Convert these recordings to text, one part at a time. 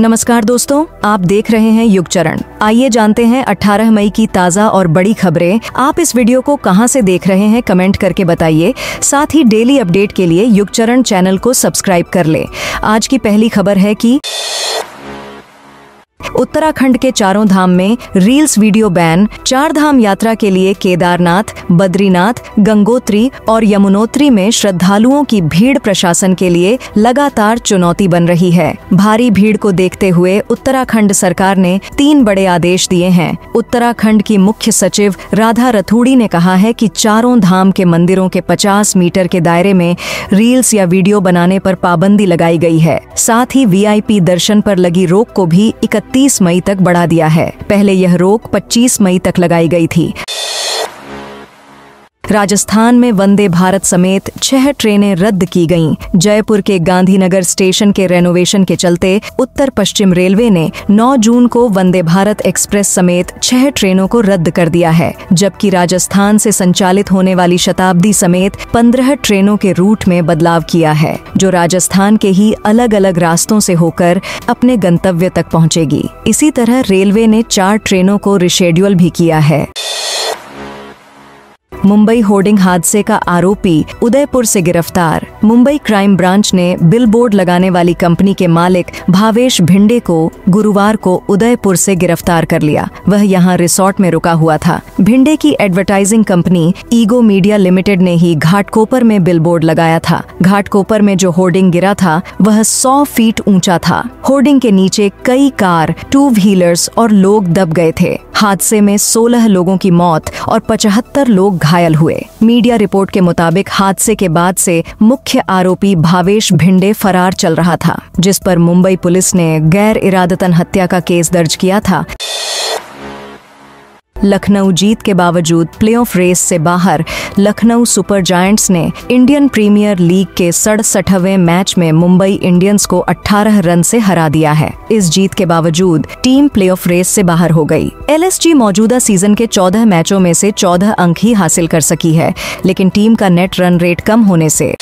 नमस्कार दोस्तों, आप देख रहे हैं युगचरण। आइए जानते हैं 18 मई की ताज़ा और बड़ी खबरें। आप इस वीडियो को कहां से देख रहे हैं कमेंट करके बताइए। साथ ही डेली अपडेट के लिए युगचरण चैनल को सब्सक्राइब कर लें। आज की पहली खबर है कि उत्तराखंड के चारों धाम में रील्स वीडियो बैन। चार धाम यात्रा के लिए केदारनाथ, बद्रीनाथ, गंगोत्री और यमुनोत्री में श्रद्धालुओं की भीड़ प्रशासन के लिए लगातार चुनौती बन रही है। भारी भीड़ को देखते हुए उत्तराखंड सरकार ने 3 बड़े आदेश दिए हैं। उत्तराखंड की मुख्य सचिव राधा रथोड़ी ने कहा है कि चारों धाम के मंदिरों के 50 मीटर के दायरे में रील्स या वीडियो बनाने पर पाबंदी लगाई गई है। साथ ही VIP दर्शन पर लगी रोक को भी 31 मई तक बढ़ा दिया है। पहले यह रोक 25 मई तक लगाई गई थी। राजस्थान में वंदे भारत समेत 6 ट्रेनें रद्द की गईं। जयपुर के गांधीनगर स्टेशन के रेनोवेशन के चलते उत्तर पश्चिम रेलवे ने 9 जून को वंदे भारत एक्सप्रेस समेत 6 ट्रेनों को रद्द कर दिया है, जबकि राजस्थान से संचालित होने वाली शताब्दी समेत 15 ट्रेनों के रूट में बदलाव किया है, जो राजस्थान के ही अलग अलग रास्तों से होकर अपने गंतव्य तक पहुँचेगी। इसी तरह रेलवे ने 4 ट्रेनों को रिशेड्यूल भी किया है। मुंबई होर्डिंग हादसे का आरोपी उदयपुर से गिरफ्तार। मुंबई क्राइम ब्रांच ने बिलबोर्ड लगाने वाली कंपनी के मालिक भावेश भिंडे को गुरुवार को उदयपुर से गिरफ्तार कर लिया। वह यहां रिसोर्ट में रुका हुआ था। भिंडे की advertising company Ego media limited ने ही घाटकोपर में बिलबोर्ड लगाया था। घाटकोपर में जो होर्डिंग गिरा था वह 100 फीट ऊंचा था। होर्डिंग के नीचे कई कार, टू व्हीलर्स और लोग दब गए थे। हादसे में 16 लोगों की मौत और 75 लोग घायल हुए। मीडिया रिपोर्ट के मुताबिक हादसे के बाद से मुख्य आरोपी भावेश भिंडे फरार चल रहा था, जिस पर मुंबई पुलिस ने गैर इरादतन हत्या का केस दर्ज किया था। लखनऊ जीत के बावजूद प्लेऑफ रेस से बाहर। लखनऊ सुपर जायंट्स ने इंडियन प्रीमियर लीग के 67वें मैच में मुंबई इंडियंस को 18 रन से हरा दिया है। इस जीत के बावजूद टीम प्लेऑफ रेस से बाहर हो गई। LSG मौजूदा सीजन के 14 मैचों में से 14 अंक ही हासिल कर सकी है, लेकिन टीम का नेट रन रेट कम होने से।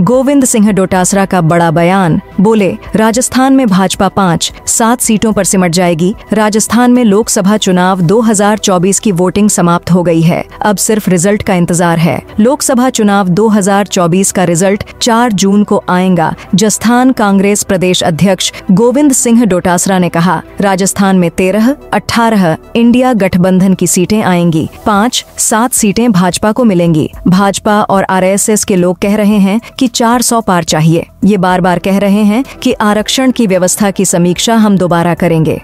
गोविंद सिंह डोटासरा का बड़ा बयान। बोले, राजस्थान में भाजपा 5-7 सीटों पर सिमट जाएगी। राजस्थान में लोकसभा चुनाव 2024 की वोटिंग समाप्त हो गई है, अब सिर्फ रिजल्ट का इंतजार है। लोकसभा चुनाव 2024 का रिजल्ट 4 जून को आएगा। जस्थान कांग्रेस प्रदेश अध्यक्ष गोविंद सिंह डोटासरा ने कहा, राजस्थान में 13-18 इंडिया गठबंधन की सीटें आएंगी। 5-7 सीटें भाजपा को मिलेंगी। भाजपा और RSS के लोग कह रहे हैं कि 400 पार चाहिए। ये बार बार कह रहे हैं कि आरक्षण की व्यवस्था की समीक्षा हम दोबारा करेंगे।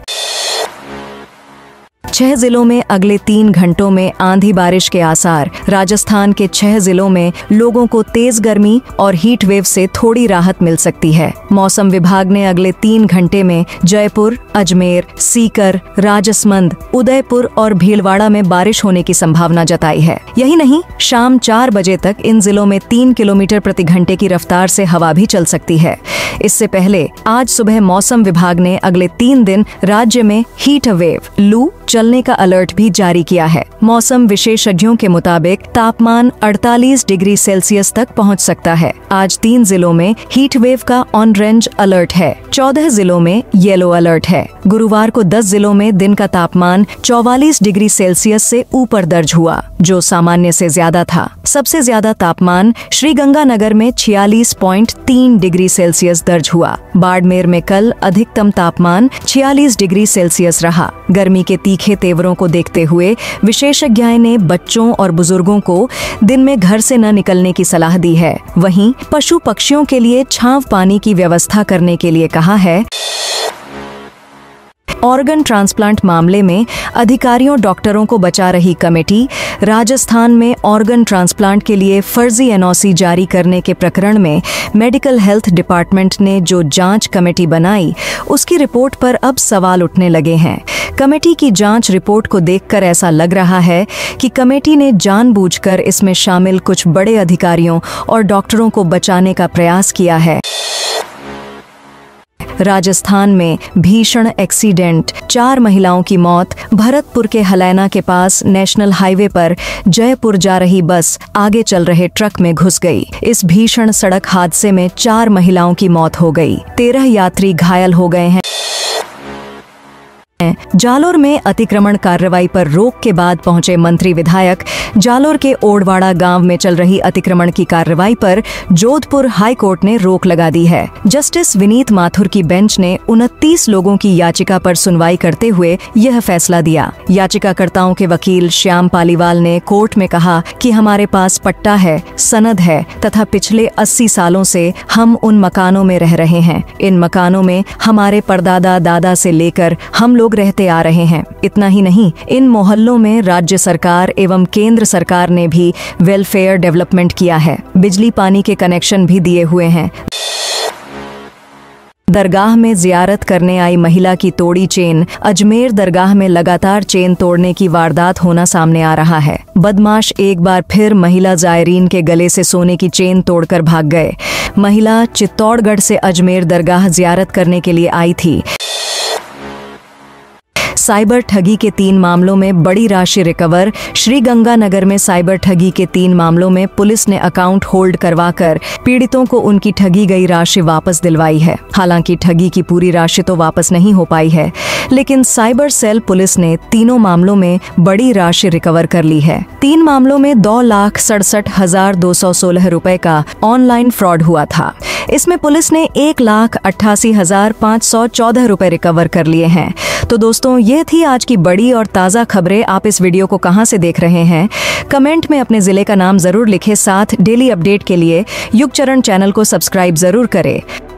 6 जिलों में अगले 3 घंटों में आंधी बारिश के आसार। राजस्थान के 6 जिलों में लोगों को तेज गर्मी और हीट वेव से थोड़ी राहत मिल सकती है। मौसम विभाग ने अगले 3 घंटे में जयपुर, अजमेर, सीकर, राजसमंद, उदयपुर और भीलवाड़ा में बारिश होने की संभावना जताई है। यही नहीं, शाम 4 बजे तक इन जिलों में 3 किलोमीटर प्रति घंटे की रफ्तार से हवा भी चल सकती है। इससे पहले आज सुबह मौसम विभाग ने अगले 3 दिन राज्य में हीट वेव, लू चलने का अलर्ट भी जारी किया है। मौसम विशेषज्ञों के मुताबिक तापमान 48 डिग्री सेल्सियस तक पहुंच सकता है। आज 3 जिलों में हीट वेव का ऑरेंज अलर्ट है। 14 जिलों में येलो अलर्ट है। गुरुवार को 10 जिलों में दिन का तापमान 44 डिग्री सेल्सियस से ऊपर दर्ज हुआ, जो सामान्य से ज्यादा था। सबसे ज्यादा तापमान श्रीगंगानगर में 46.3 डिग्री सेल्सियस दर्ज हुआ। बाड़मेर में कल अधिकतम तापमान 46 डिग्री सेल्सियस रहा। गर्मी के तीखे तेवरों को देखते हुए विशेषज्ञाएं ने बच्चों और बुजुर्गों को दिन में घर से न निकलने की सलाह दी है। वहीं पशु पक्षियों के लिए छांव पानी की व्यवस्था करने के लिए कहा है। ऑर्गन ट्रांसप्लांट मामले में अधिकारियों डॉक्टरों को बचा रही कमेटी। राजस्थान में ऑर्गन ट्रांसप्लांट के लिए फर्जी NOC जारी करने के प्रकरण में मेडिकल हेल्थ डिपार्टमेंट ने जो जांच कमेटी बनाई, उसकी रिपोर्ट पर अब सवाल उठने लगे हैं। कमेटी की जांच रिपोर्ट को देखकर ऐसा लग रहा है कि कमेटी ने जानबूझकर इसमें शामिल कुछ बड़े अधिकारियों और डॉक्टरों को बचाने का प्रयास किया है। राजस्थान में भीषण एक्सीडेंट, 4 महिलाओं की मौत। भरतपुर के हलैना के पास नेशनल हाईवे पर जयपुर जा रही बस आगे चल रहे ट्रक में घुस गई। इस भीषण सड़क हादसे में 4 महिलाओं की मौत हो गई, 13 यात्री घायल हो गए हैं। जालोर में अतिक्रमण कार्रवाई पर रोक के बाद पहुंचे मंत्री विधायक। जालोर के ओडवाड़ा गांव में चल रही अतिक्रमण की कार्रवाई पर जोधपुर हाईकोर्ट ने रोक लगा दी है। जस्टिस विनीत माथुर की बेंच ने 29 लोगों की याचिका पर सुनवाई करते हुए यह फैसला दिया। याचिकाकर्ताओं के वकील श्याम पालीवाल ने कोर्ट में कहा कि हमारे पास पट्टा है, सनद है तथा पिछले 80 सालों से हम उन मकानों में रह रहे हैं। इन मकानों में हमारे परदादा दादा से लेकर हम लोग रहते आ रहे हैं। इतना ही नहीं, इन मोहल्लों में राज्य सरकार एवं केंद्र सरकार ने भी वेलफेयर डेवलपमेंट किया है। बिजली पानी के कनेक्शन भी दिए हुए हैं। दरगाह में जियारत करने आई महिला की तोड़ी चेन। अजमेर दरगाह में लगातार चेन तोड़ने की वारदात होना सामने आ रहा है। बदमाश एक बार फिर महिला जायरीन के गले से सोने की चेन तोड़कर भाग गए। महिला चित्तौड़गढ़ से अजमेर दरगाह जियारत करने के लिए आई थी। साइबर ठगी के 3 मामलों में बड़ी राशि रिकवर। श्रीगंगानगर में साइबर ठगी के 3 मामलों में पुलिस ने अकाउंट होल्ड करवाकर पीड़ितों को उनकी ठगी गई राशि वापस दिलवाई है। हालांकि ठगी की पूरी राशि तो वापस नहीं हो पाई है, लेकिन साइबर सेल पुलिस ने तीनों मामलों में बड़ी राशि रिकवर कर ली है। 3 मामलों में 2,67,216 रुपए का ऑनलाइन फ्रॉड हुआ था। इसमें पुलिस ने 1,88,514 रुपए रिकवर कर लिए हैं। तो दोस्तों, ये थी आज की बड़ी और ताज़ा खबरें। आप इस वीडियो को कहाँ से देख रहे हैं? कमेंट में अपने ज़िले का नाम ज़रूर लिखें। साथ डेली अपडेट के लिए युगचरण चैनल को सब्सक्राइब ज़रूर करें।